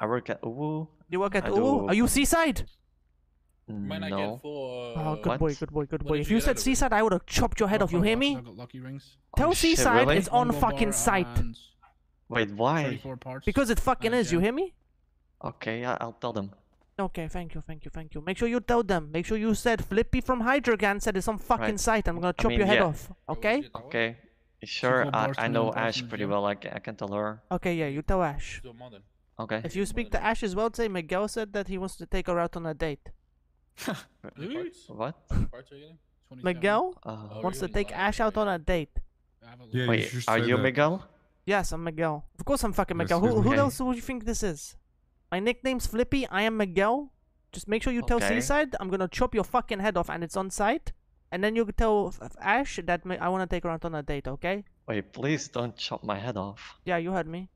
I work at Uwu. You work at Uwu? Are you Seaside? No. I get for, oh, good boy, good boy, good boy. If you said Seaside, I would have chopped your head off. You hear me? Lucky rings. Tell Seaside really? It's on fucking site. Wait, why? Because it fucking is. You hear me? Okay, I'll tell them. Okay, thank you, thank you, thank you. Make sure you tell them. Make sure you said Flippy from Hydra said it's on fucking site. I'm gonna chop your head off. Okay? Okay. Sure, I know Ash pretty well. I can tell her. Okay, yeah, you tell Ash. Okay. If you speak to Ash as well, say Miguel said that he wants to take her out on a date. What? Miguel wants to take Ash out on a date. Yeah, wait, are you Miguel? Yes, I'm Miguel. Of course I'm fucking Miguel. Who else would you think this is? My nickname's Flippy, I am Miguel. Just make sure you tell Seaside, I'm gonna chop your fucking head off and it's on site. And then you tell Ash that I wanna take her out on a date, okay? Wait, please don't chop my head off. Yeah, you heard me.